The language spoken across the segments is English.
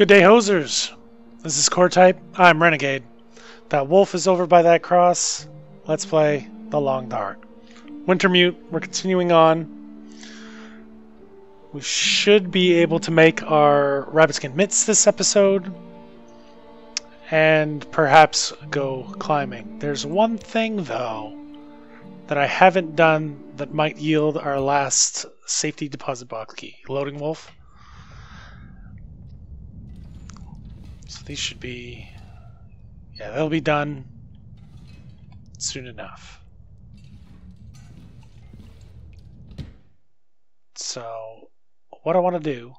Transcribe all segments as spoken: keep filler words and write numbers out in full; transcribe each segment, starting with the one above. Good day, hosers. This is Core Type. I'm Renegade. That wolf is over by that cross. Let's play The Long Dark. Wintermute, we're continuing on. We should be able to make our Rabbitskin mitts this episode. And perhaps go climbing. There's one thing, though, that I haven't done that might yield our last safety deposit box key. Loading wolf. So these should be, yeah, they'll be done soon enough. So what I want to do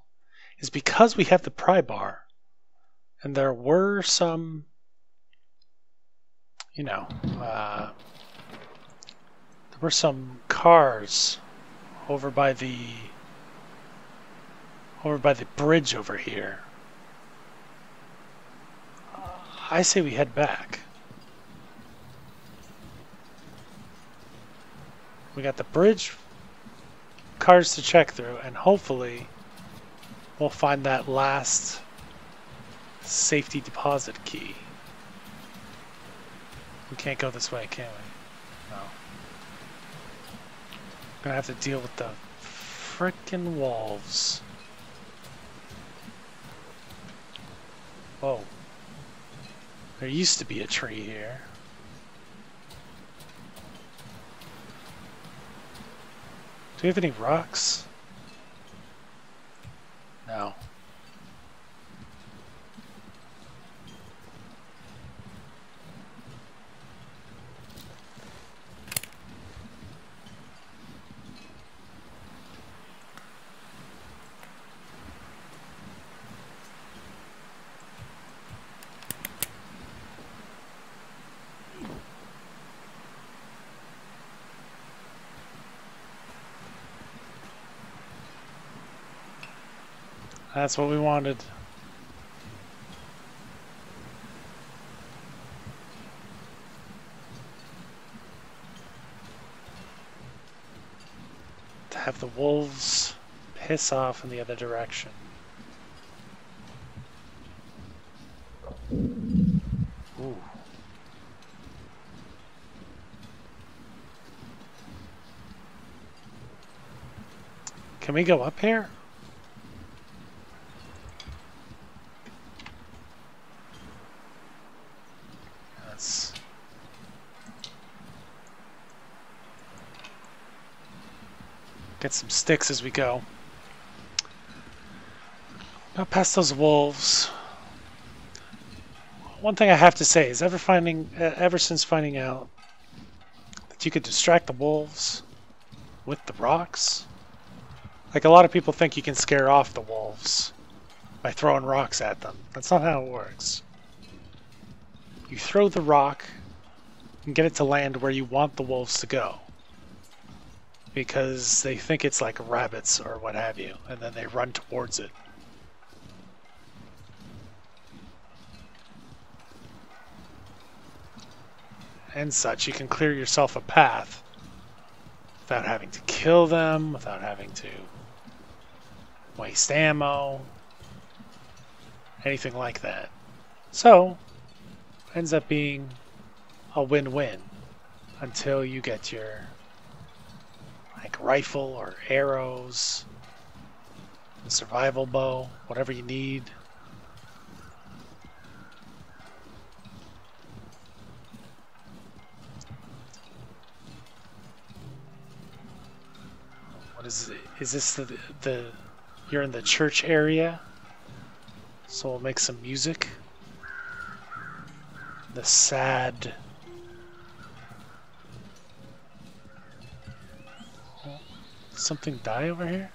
is, because we have the pry bar, and there were some, you know, uh, there were some cars over by the over by the bridge over here. I say we head back. We got the bridge cars to check through, and hopefully we'll find that last safety deposit key. We can't go this way, can we? No. I'm gonna have to deal with the frickin' wolves. Whoa. There used to be a tree here. Do we have any rocks? No. That's what we wanted. To have the wolves piss off in the other direction. Ooh. Can we go up here? Get some sticks as we go. Not past those wolves. One thing I have to say is, ever finding, uh, ever since finding out that you could distract the wolves with the rocks, like a lot of people think you can scare off the wolves by throwing rocks at them. That's not how it works. You throw the rock and get it to land where you want the wolves to go, because they think it's like rabbits or what have you, and then they run towards it. And such, you can clear yourself a path without having to kill them, without having to waste ammo, anything like that. So, ends up being a win-win until you get your like rifle or arrows, a survival bow, whatever you need. What is it? Is this the, the you're in the church area? So we'll make some music. The sad. Something die over here?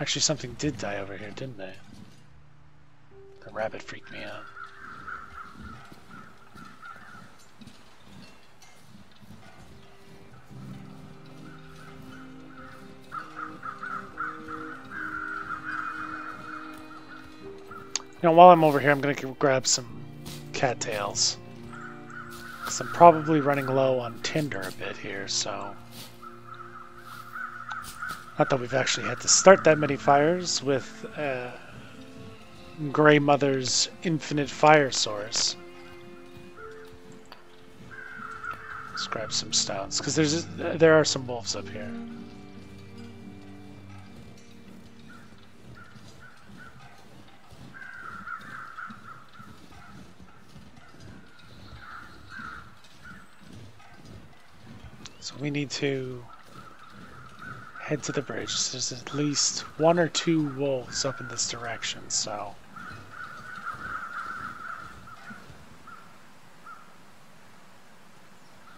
Actually, something did die over here, didn't they? The rabbit freaked me out. You know, while I'm over here, I'm going to grab some cattails. Because I'm probably running low on tinder a bit here, so... Not that we've actually had to start that many fires with uh, Grey Mother's infinite fire source. Let's grab some stones, because there's there are some wolves up here. So we need to head to the bridge. There's at least one or two wolves up in this direction, so...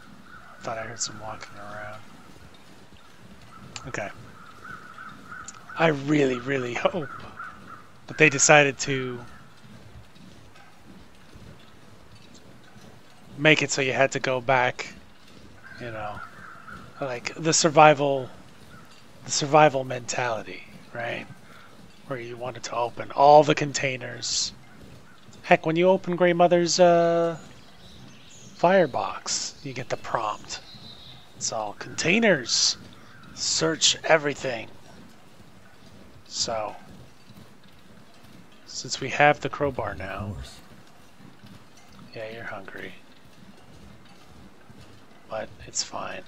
I thought I heard some walking around. Okay. I really, really hope that they decided to make it so you had to go back, you know, like the survival, the survival mentality, right? Where you wanted to open all the containers. Heck, when you open Grey Mother's uh, firebox, you get the prompt. It's all containers. Search everything. So, since we have the crowbar now, yeah, you're hungry. But it's fine.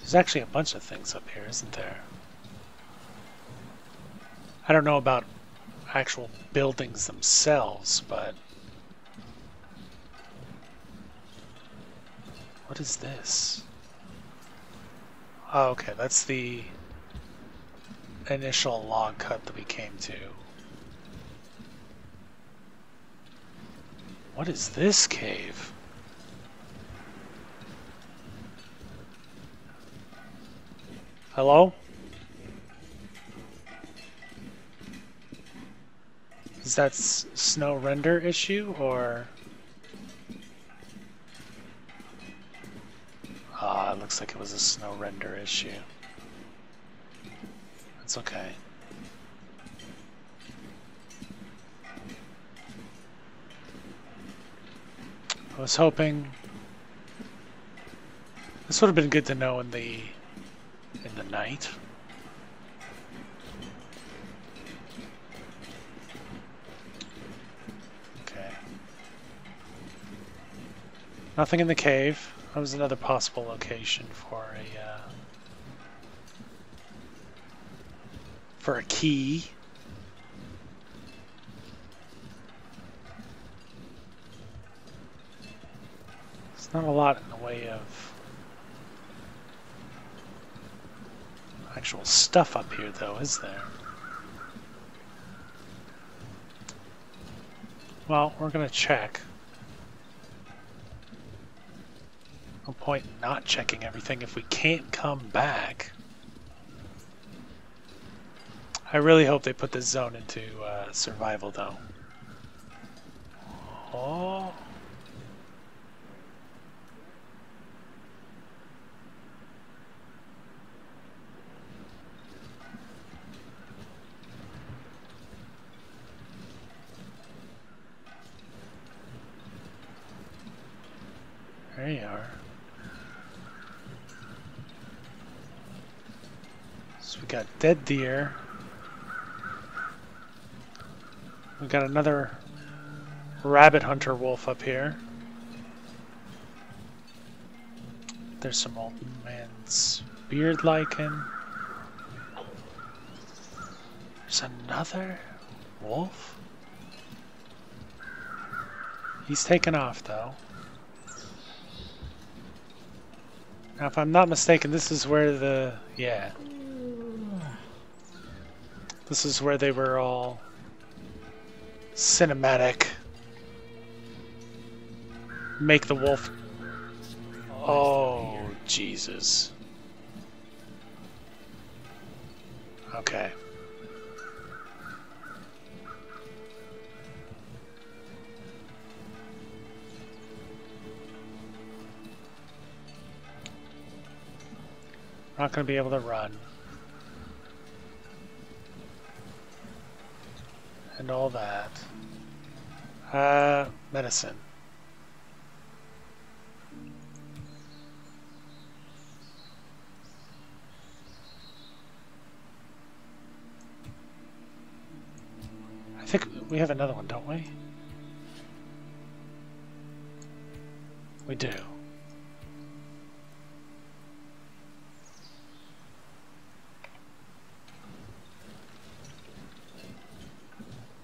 There's actually a bunch of things up here, isn't there? I don't know about actual buildings themselves, but... What is this? Oh, okay, that's the initial log cut that we came to. What is this cave? Hello? Is that s snow render issue, or... Ah, it looks like it was a snow render issue. That's okay. I was hoping... This would have been good to know in the in the night. Okay. Nothing in the cave. That was another possible location for a uh, for a key. Not a lot in the way of actual stuff up here, though, is there? Well, we're gonna check. No point in not checking everything if we can't come back. I really hope they put this zone into uh, survival, though. Oh. There you are. So we got dead deer. We got another rabbit hunter wolf up here. There's some old man's beard lichen. There's another wolf. He's taken off though. Now, if I'm not mistaken, this is where the... yeah. This is where they were all cinematic. Make the wolf... Oh, Jesus. Okay. Not going to be able to run. and all that. Uh, medicine. I think we have another one, don't we? We do.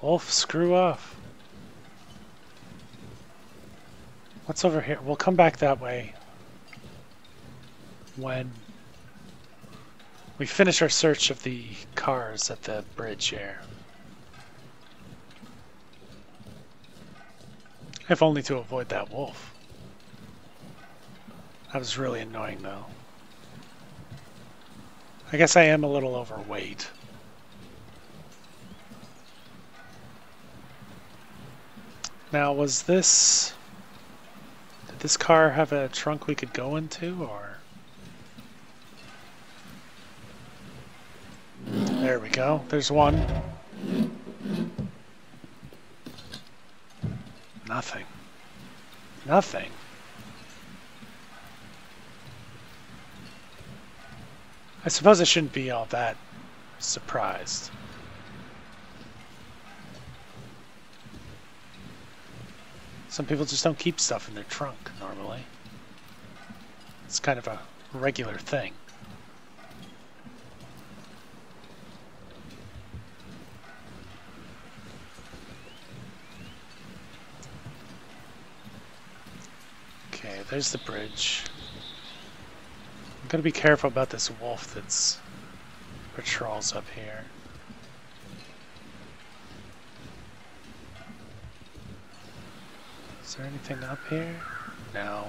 Wolf, screw off. What's over here? We'll come back that way when we finish our search of the cars at the bridge here. If only to avoid that wolf. That was really annoying though. I guess I am a little overweight. Now, was this... did this car have a trunk we could go into, or... there we go. There's one. Nothing. Nothing. I suppose I shouldn't be all that surprised. Some people just don't keep stuff in their trunk, normally. It's kind of a regular thing. Okay, there's the bridge. I'm gonna be careful about this wolf that's patrols up here. Is there anything up here? No.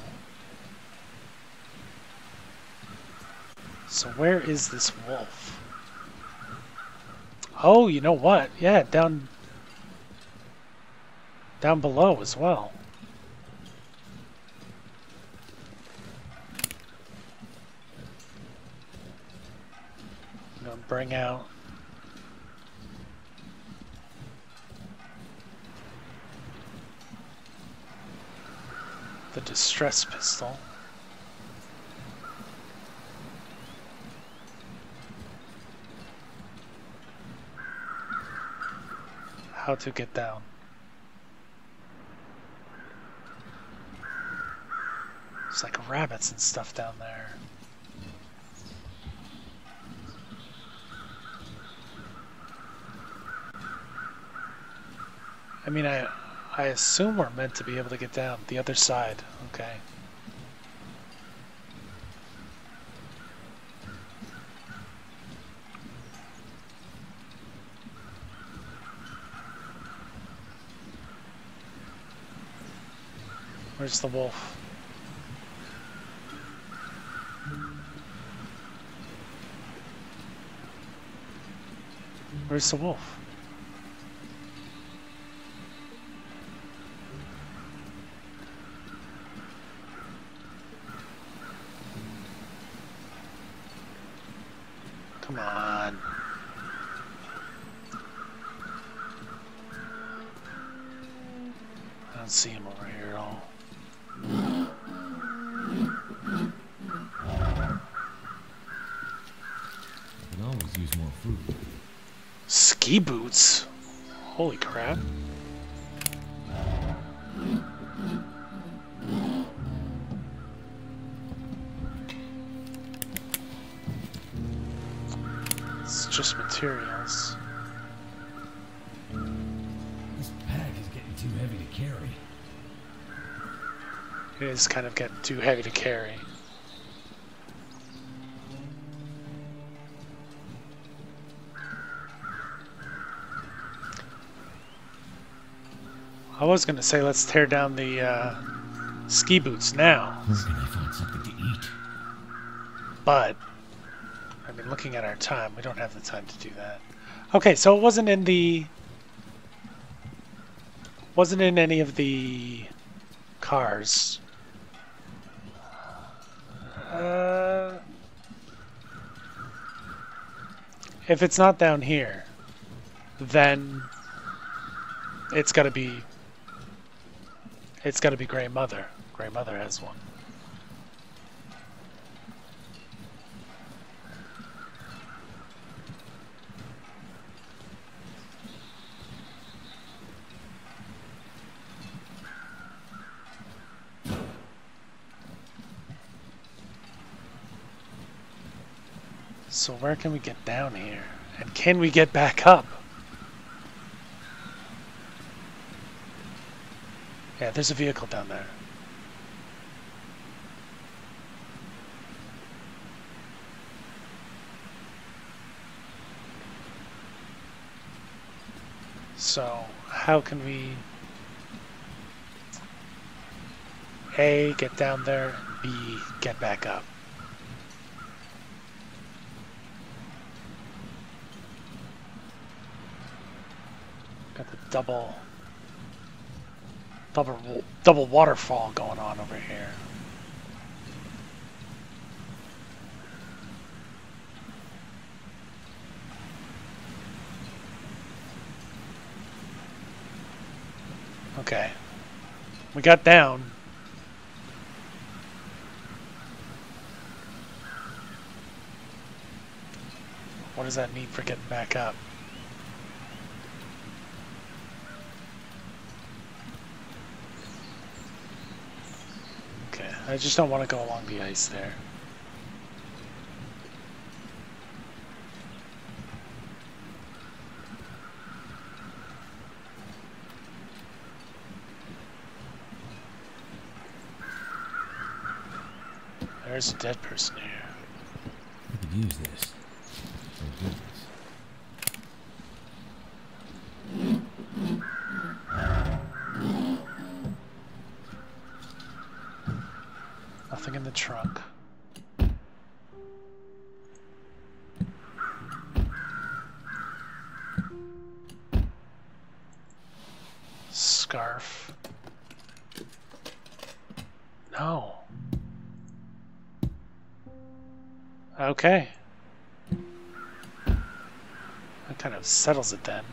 So where is this wolf? Oh, you know what? Yeah, down... down below as well. I'm gonna bring out... the distress pistol. How to get down. It's like rabbits and stuff down there. I mean, I I assume we're meant to be able to get down the other side. Okay. Where's the wolf? Where's the wolf? Come on. I don't see him over here at all. Can always use more food. Ski boots? Holy crap. Just materials. This pack is getting too heavy to carry. It is kind of getting too heavy to carry. I was gonna say let's tear down the uh, ski boots now. Where can I find something to eat? But. I mean, looking at our time, we don't have the time to do that. Okay, so it wasn't in the... wasn't in any of the cars. Uh, if it's not down here, then It's gotta be. It's gotta be Grey Mother. Grey Mother has one. So where can we get down here? And can we get back up? Yeah, there's a vehicle down there. So how can we A, get down there, B, get back up? Got the double, double, double waterfall going on over here. Okay, we got down. What does that mean for getting back up? I just don't want to go along the ice there. There's a dead person here. I could use this. In the trunk. Scarf. No. Okay. That kind of settles it then.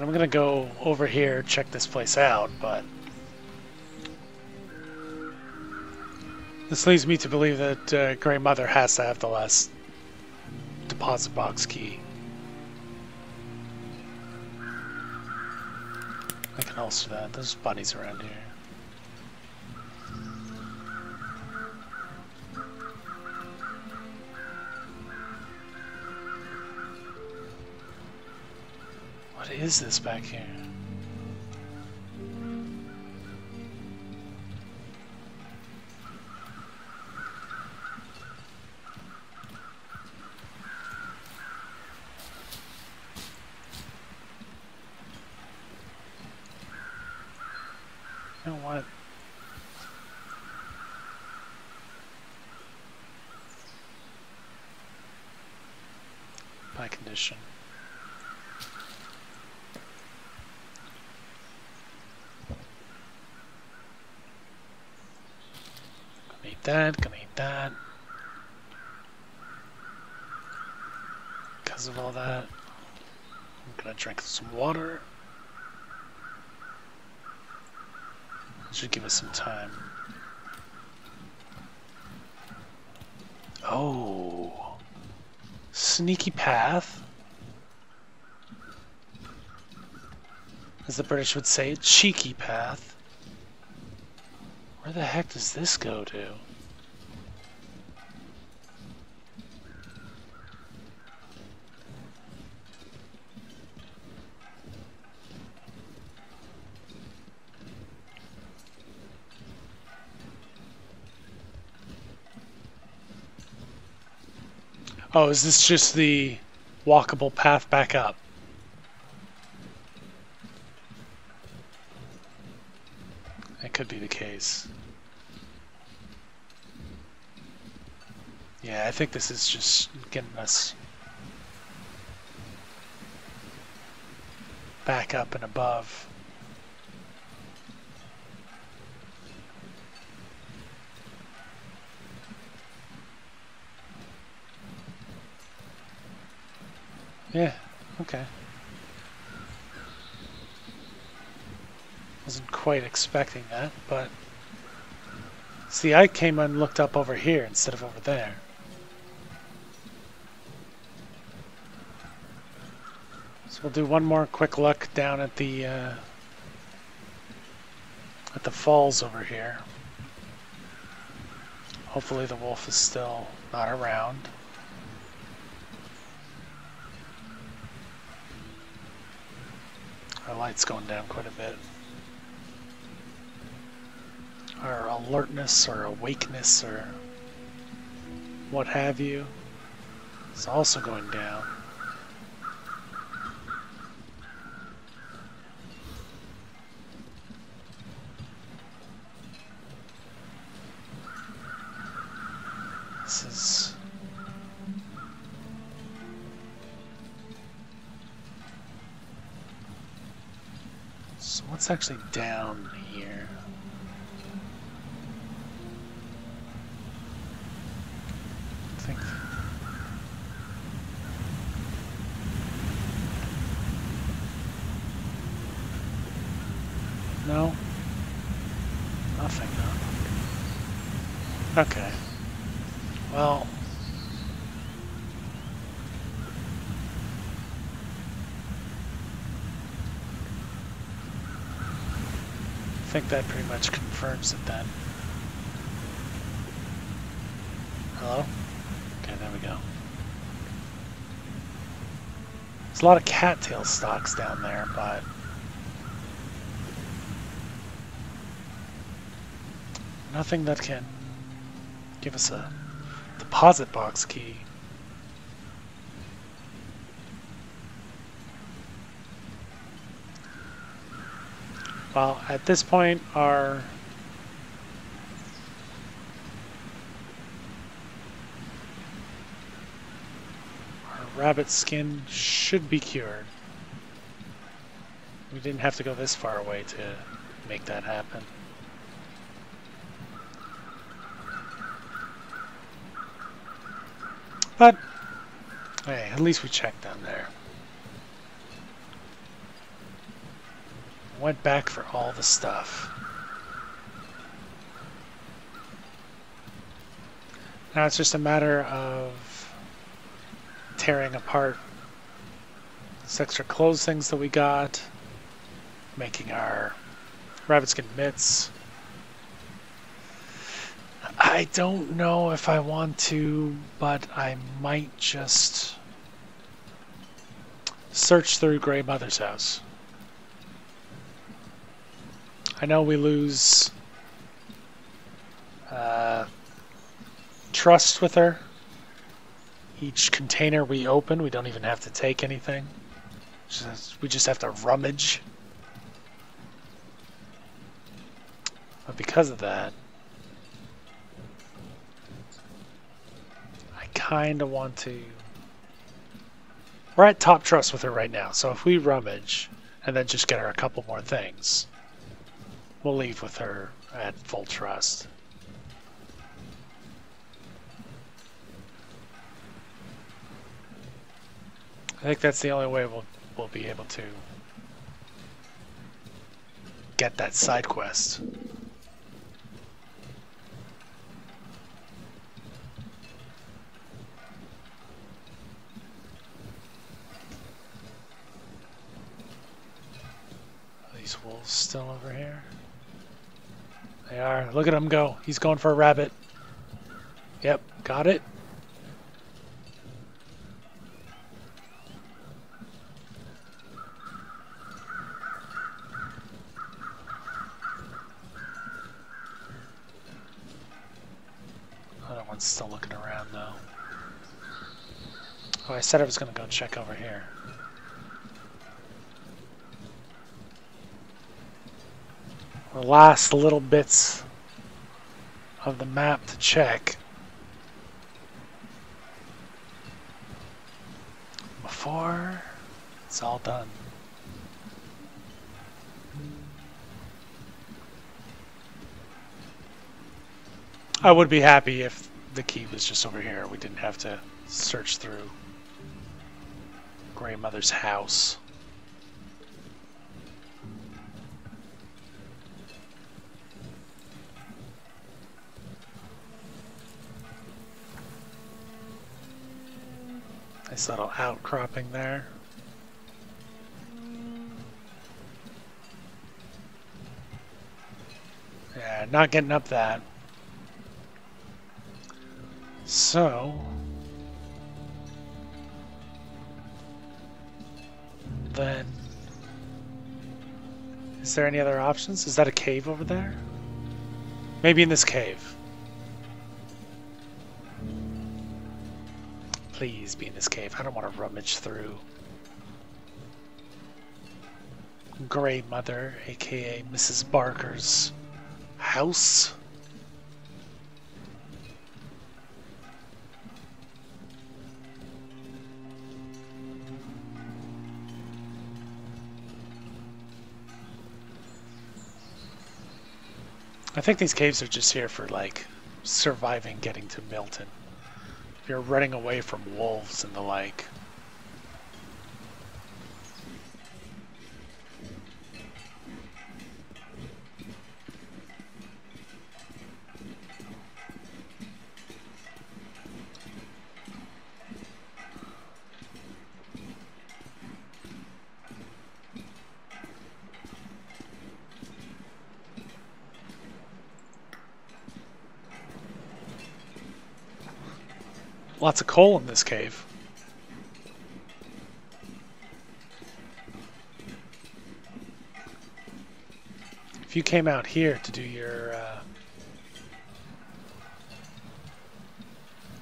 I'm gonna go over here, check this place out, but this leads me to believe that uh, Grey Mother has to have the last deposit box key. I can also that. There's bodies around here. What is this back here? You know what? By condition. That, gonna eat that. Because of all that, I'm gonna drink some water. Should give us some time. Oh, sneaky path. As the British would say, cheeky path. Where the heck does this go to? Oh, is this just the walkable path back up? That could be the case. Yeah, I think this is just getting us back up and above. Yeah, okay. Wasn't quite expecting that, but... See, I came and looked up over here instead of over there. So we'll do one more quick look down at the, uh, at the falls over here. Hopefully the wolf is still not around. Our light's going down quite a bit. Our alertness or awakeness or what have you is also going down. This is so what's actually down here? I think no, nothing. No. Okay. Well, I think that pretty much confirms it then. Hello? Okay, there we go. There's a lot of cattail stalks down there, but nothing that can give us a deposit box key. Well, at this point, our our rabbit skin should be cured. We didn't have to go this far away to make that happen. But, hey, at least we checked down there. Went back for all the stuff. Now it's just a matter of tearing apart these extra clothes things that we got, making our rabbitskin mitts. I don't know if I want to, but I might just search through Grey Mother's house. I know we lose uh, trust with her. Each container we open, we don't even have to take anything. Just, we just have to rummage. But because of that, kind of want to. We're at top trust with her right now, so if we rummage and then just get her a couple more things, we'll leave with her at full trust. I think that's the only way we'll we'll be able to get that side quest. Wolves still over here. They are. Look at him go. He's going for a rabbit. Yep, got it. Other one's still looking around though. Oh, I said I was gonna go check over here. The last little bits of the map to check before it's all done. I would be happy if the key was just over here. We didn't have to search through Grey Mother's house. Nice little outcropping there. Yeah, not getting up that. So then, is there any other options? Is that a cave over there? Maybe in this cave. Please be in this cave. I don't want to rummage through. Grey Mother, aka Missus Barker's house. I think these caves are just here for, like, surviving getting to Milton. If you're running away from wolves and the like. Lots of coal in this cave. If you came out here to do your uh,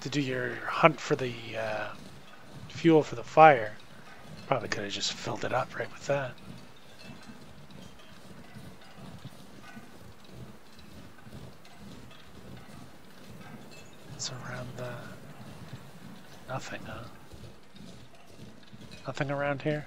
to do your hunt for the uh, fuel for the fire, probably could have just filled it up right with that. It's around the. Nothing, huh? Nothing around here?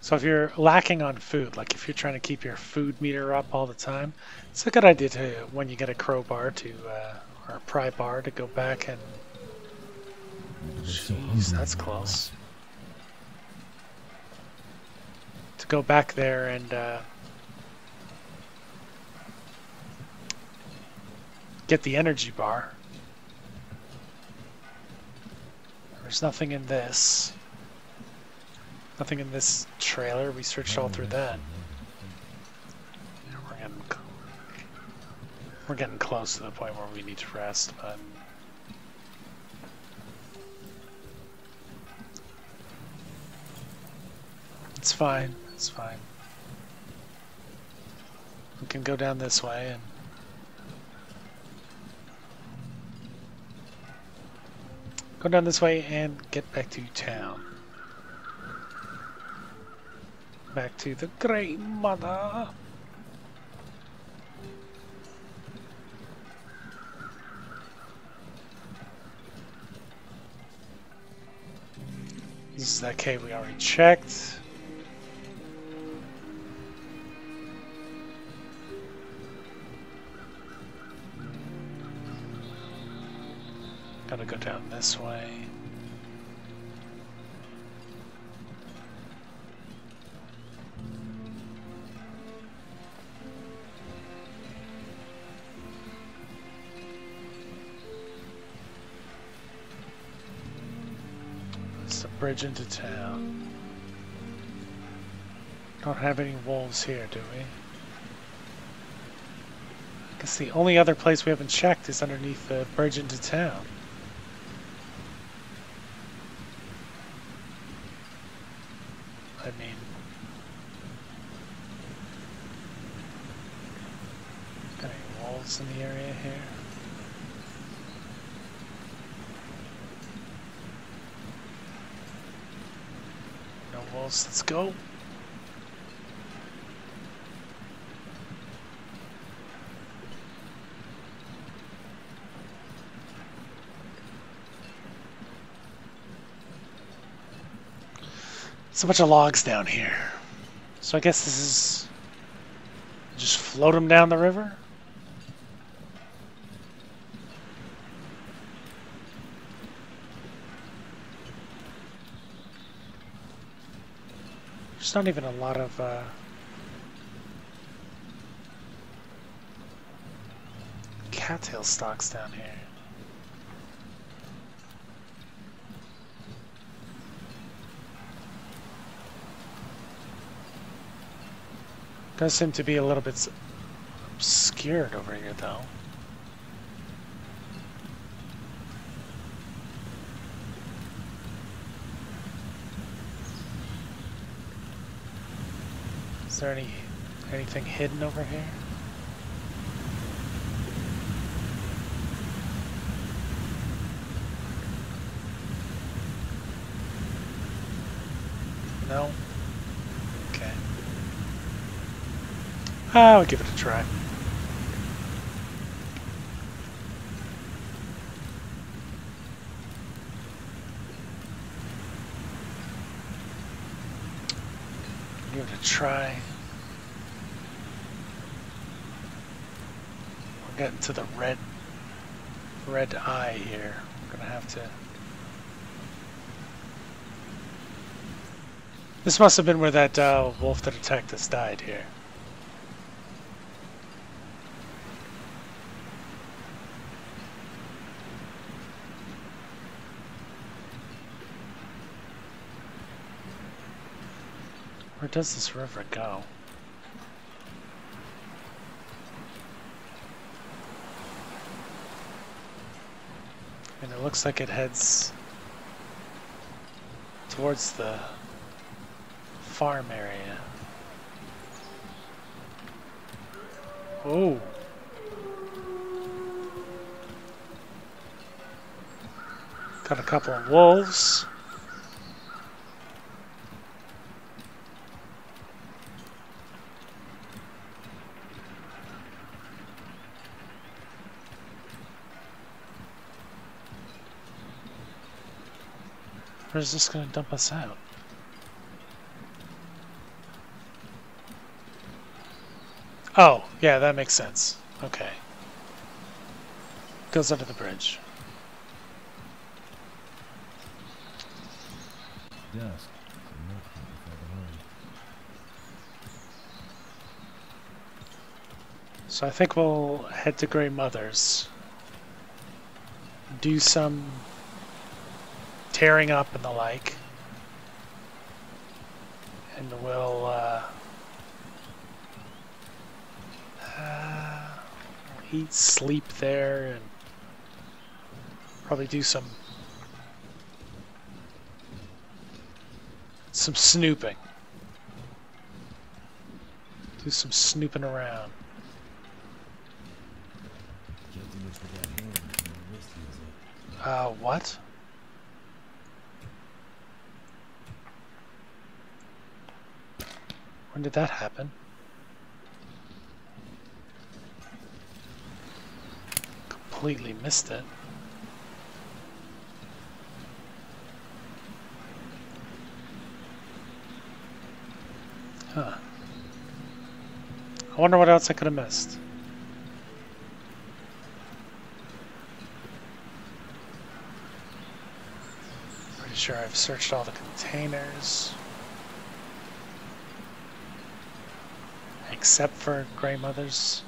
So if you're lacking on food, like if you're trying to keep your food meter up all the time, it's a good idea to, when you get a crowbar to, uh, or a pry bar, to go back and... Jeez, that's close. To go back there and uh, get the energy bar. There's nothing in this. Nothing in this trailer. We searched all through that. Yeah, we're getting we're getting close to the point where we need to rest, but. It's fine, it's fine. We can go down this way and go down this way and get back to town. Back to the Grey Mother. This is that cave we already checked. Gotta go down this way. It's a bridge into town. Don't have any wolves here, do we? I guess the only other place we haven't checked is underneath the bridge into town. I mean, got any wolves in the area here? No wolves, let's go! So much of logs down here. So I guess this is Just float them down the river? There's not even a lot of... Uh... cattail stalks down here. Does seem to be a little bit obscured over here, though. Is there any anything hidden over here? No? Okay. I'll give it a try. Give it a try. We're getting to the red, red eye here. We're gonna have to. This must have been where that uh, wolf that attacked us died here. Where does this river go? And it looks like it heads towards the farm area. Oh. Got a couple of wolves. Where's this gonna dump us out? Oh, yeah, that makes sense. Okay. Goes under the bridge. Dusk. So I think we'll head to Grey Mother's. Do some tearing up and the like. And we'll, uh... Uh, eat, sleep there, and probably do some some snooping. Do some snooping around. Uh, what? When did that happen? Completely missed it. Huh. I wonder what else I could have missed. Pretty sure I've searched all the containers. Except for Grey Mother's.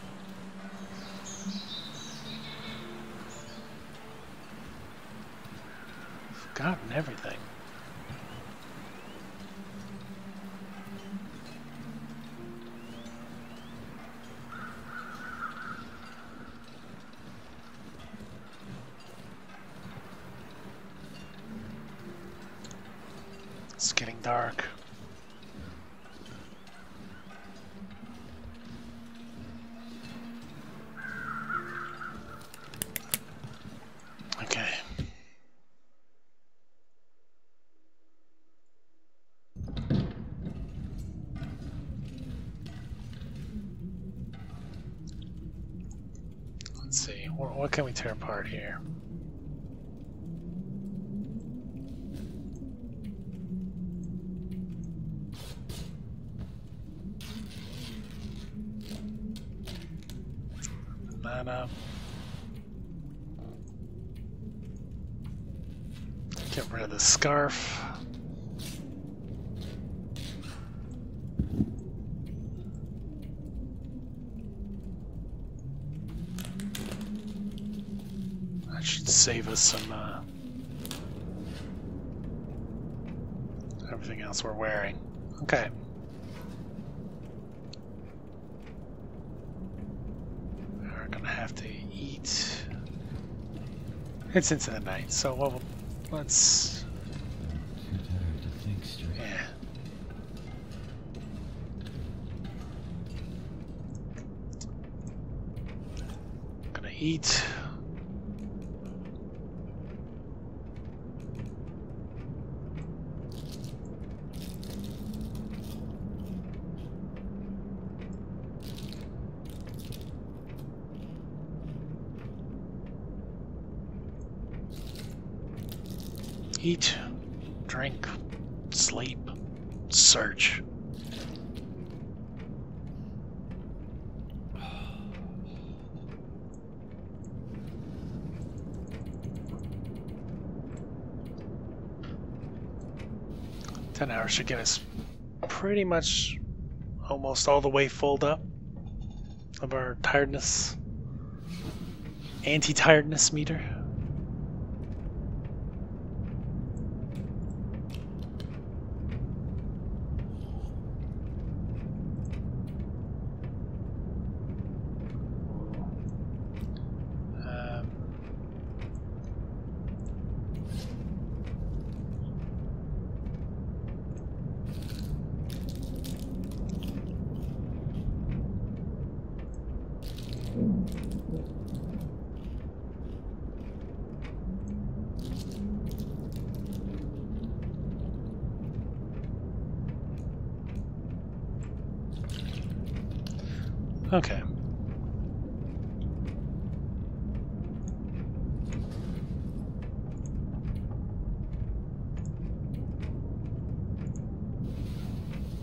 Gotten everything. It's getting dark. Okay. What can we tear apart here? mana. Get rid of the scarf. That should save us some uh, everything else we're wearing. Okay. We're gonna have to eat. It's into the night, so what we'll Let's. Yeah. I'm gonna eat. Eat, drink, sleep, search. Ten hours should get us pretty much almost all the way full up of our tiredness, anti-tiredness meter. Okay.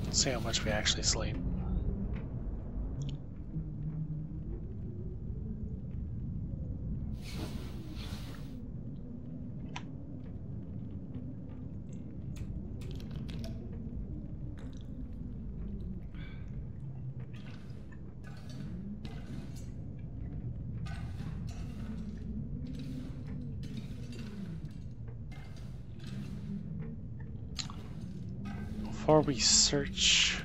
Let's see how much we actually sleep. Before we search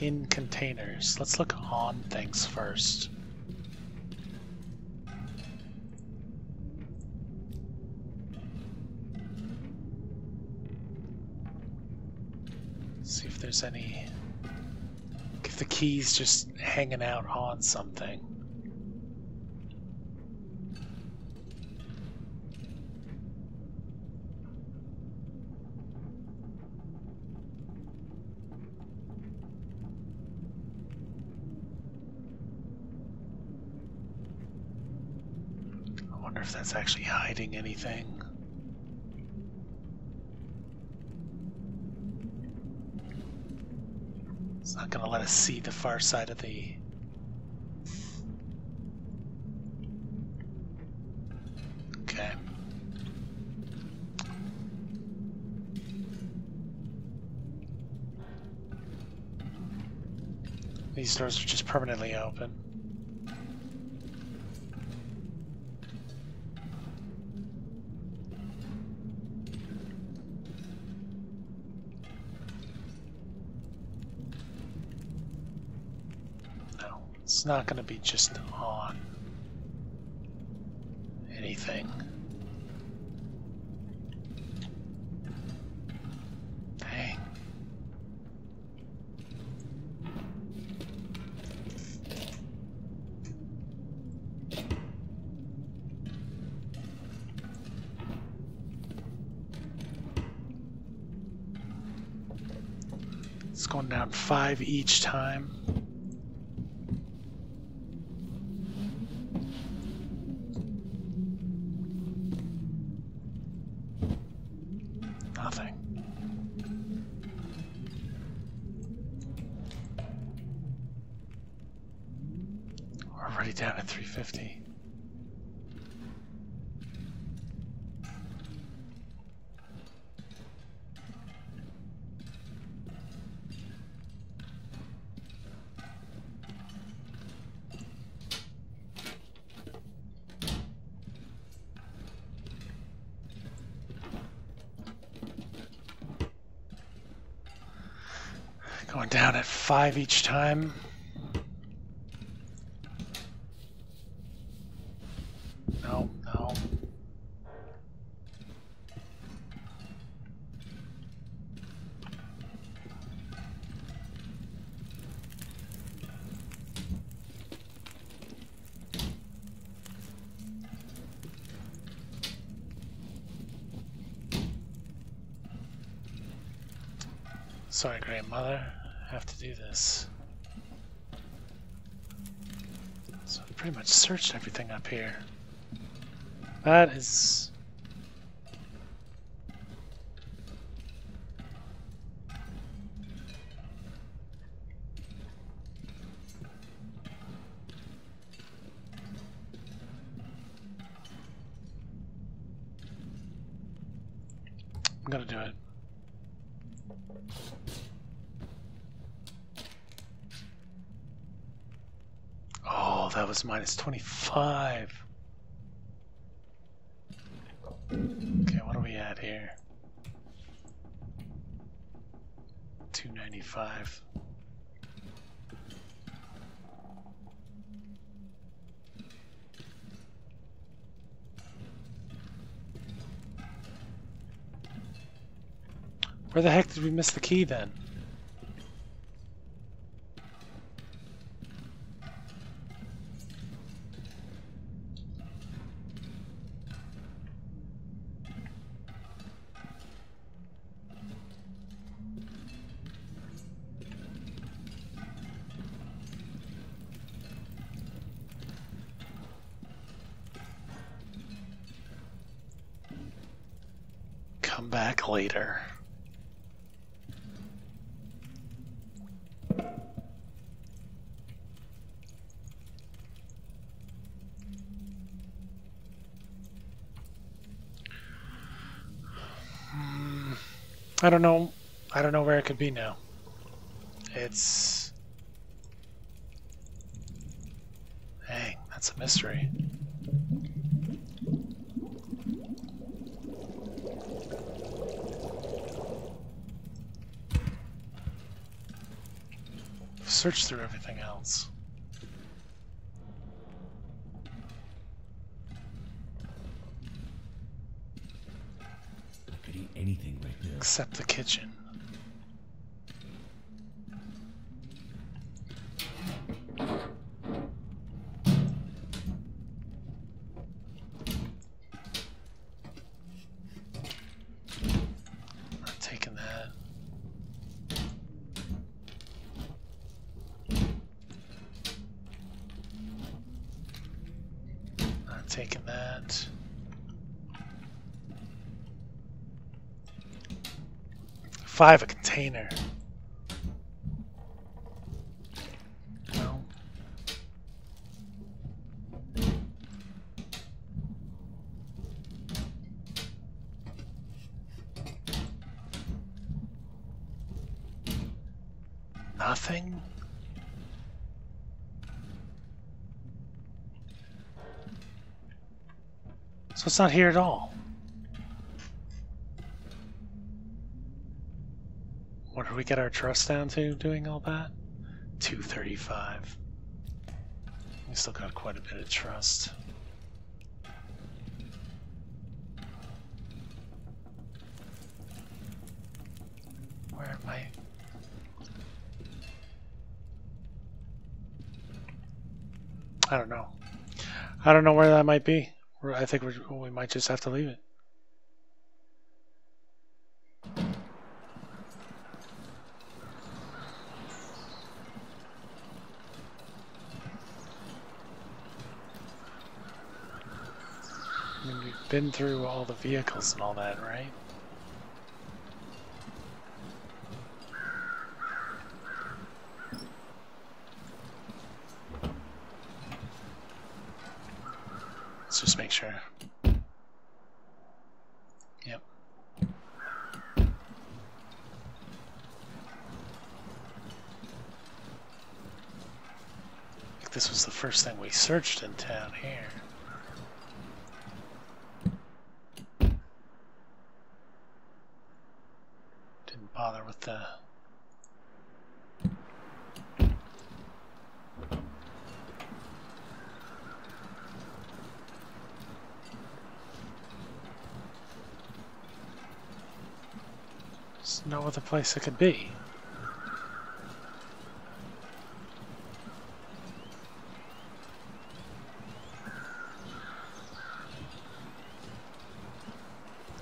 in containers, let's look on things first. See if there's any, if the key's just hanging out on something. If that's actually hiding anything. It's not gonna let us see the far side of the okay. These doors are just permanently open. It's not going to be just on anything. Dang. It's going down five each time. We're already down at three fifty. Going down at five each time. No, no. Sorry, Grey Mother. Have to do this. So I've pretty much searched everything up here. That is... I'm gonna do it. That was minus twenty-five. Okay, what are we at here? two ninety-five. Where the heck did we miss the key then? Come back later. Mm, I don't know. I don't know where it could be now. It's... Hey, that's a mystery. Search through everything else. Could eat anything right there. Except the kitchen. Taking that. Five a container. No. Nothing? So it's not here at all. What did we get our trust down to doing all that? two thirty-five. We still got quite a bit of trust. Where am I? I don't know. I don't know where that might be. I think we're, we might just have to leave it. I mean, we've been through all the vehicles and all that, right? sure. Yep. This was the first thing we searched in town here. Didn't bother with the There's no other place it could be.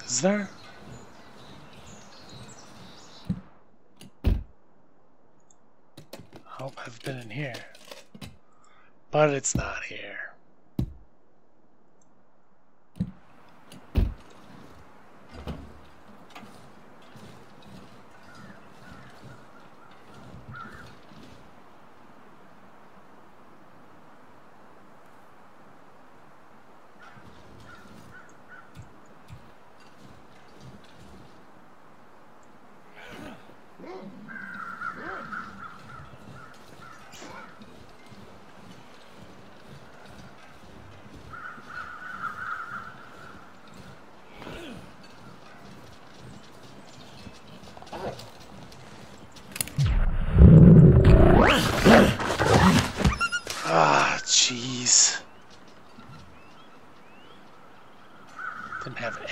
Is there? I hope I've been in here. But it's not here.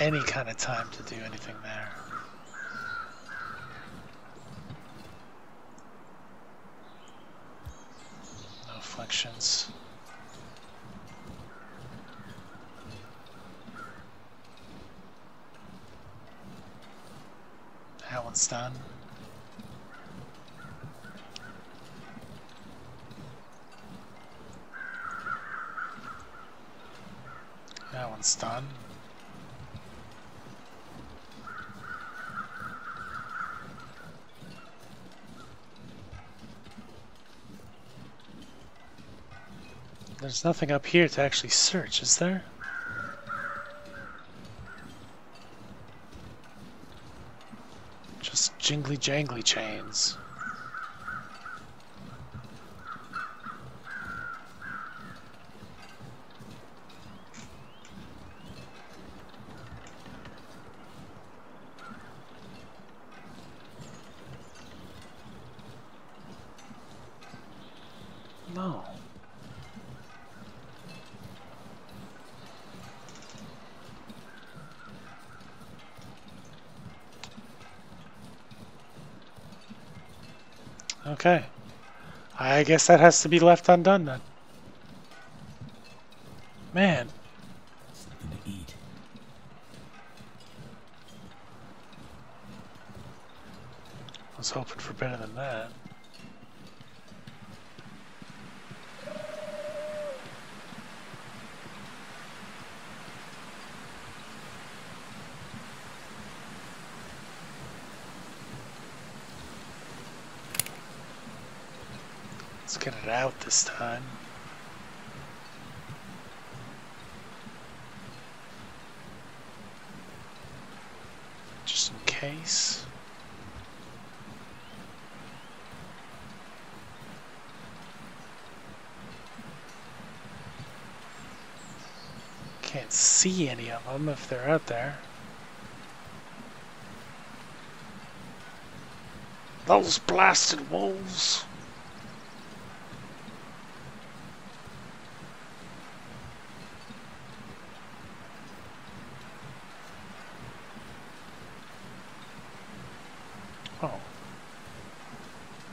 Any kind of time to do anything there. No afflictions. That one's done. That one's done. There's nothing up here to actually search, is there? Just jingly jangly chains. No. Okay, I guess that has to be left undone then. Man. Something to eat. I was hoping for better than that. Let's get it out this time. Just in case. Can't see any of them if they're out there. Those blasted wolves.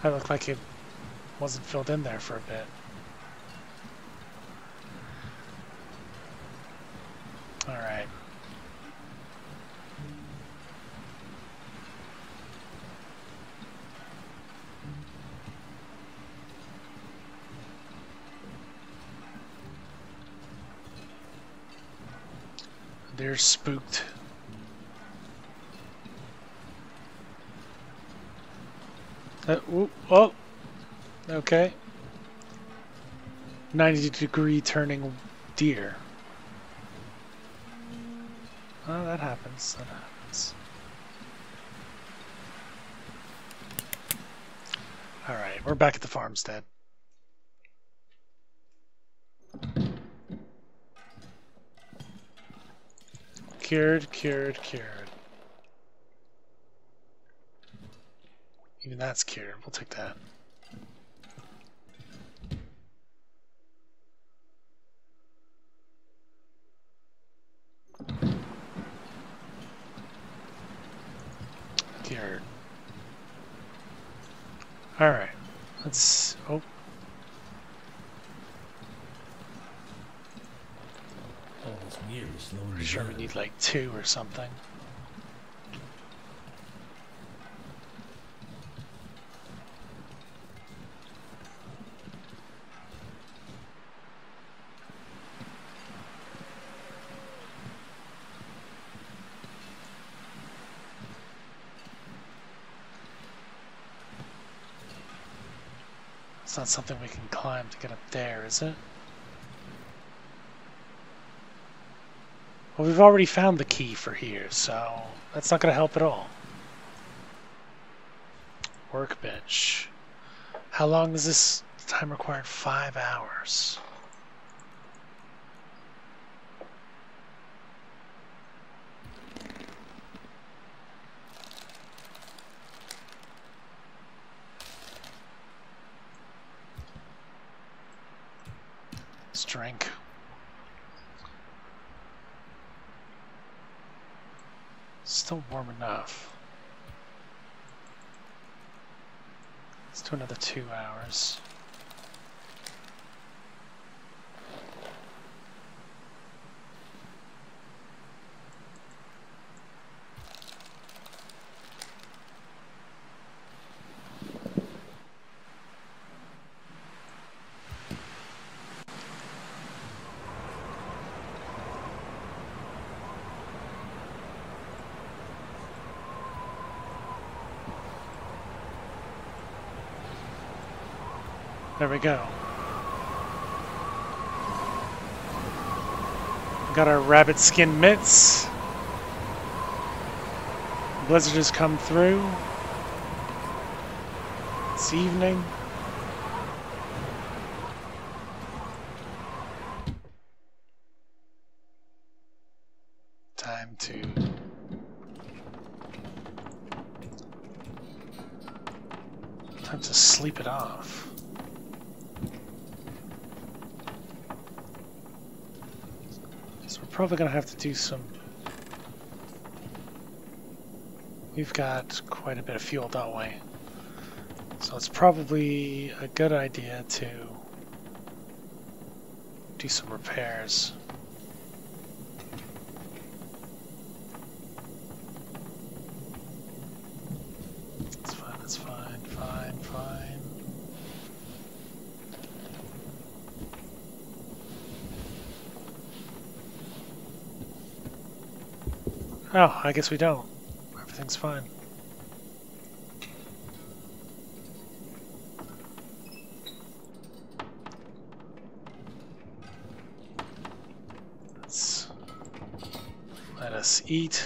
It looked like it wasn't filled in there for a bit. Alright. They're spooked. Uh, whoop, oh, okay. ninety degree turning deer. Oh, that happens, that happens. Alright, we're back at the farmstead. Cured, cured, cured. Even that's cured, we'll take that. Cured. Alright, let's... oh. I'm sure we need like two or something. It's not something we can climb to get up there, is it? Well, we've already found the key for here, so that's not going to help at all. Workbench. How long does this time require? Five hours. Let's drink. Still warm enough. Let's do another two hours. There we go. Got our rabbit skin mitts. Blizzard has come through. It's evening. Time to time to sleep it off. Probably gonna have to do some. We've got quite a bit of fuel, don't we? So it's probably a good idea to do some repairs. That's fine, that's fine, fine, fine. Oh, I guess we don't. Everything's fine. Let's let us eat.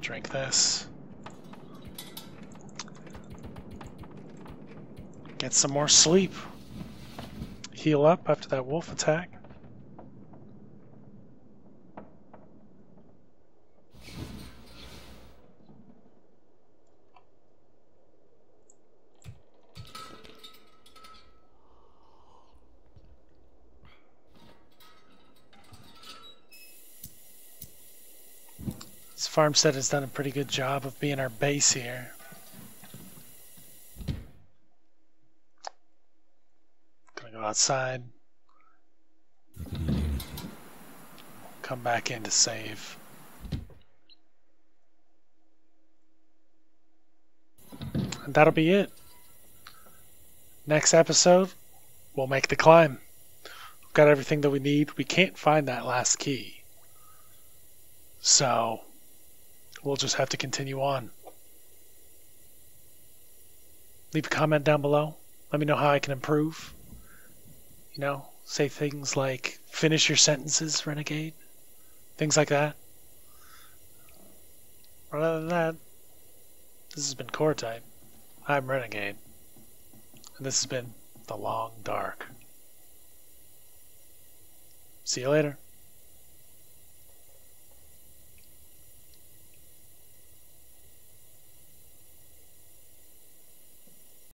Drink this. Get some more sleep. Heal up after that wolf attack. Farmstead has done a pretty good job of being our base here. Gonna go outside. come back in to save. And that'll be it. Next episode, we'll make the climb. We've got everything that we need. We can't find that last key. So, we'll just have to continue on. Leave a comment down below. Let me know how I can improve. You know, say things like, finish your sentences, Renegade. Things like that. But other than that, this has been Core Type. I'm Renegade. And this has been The Long Dark. See you later.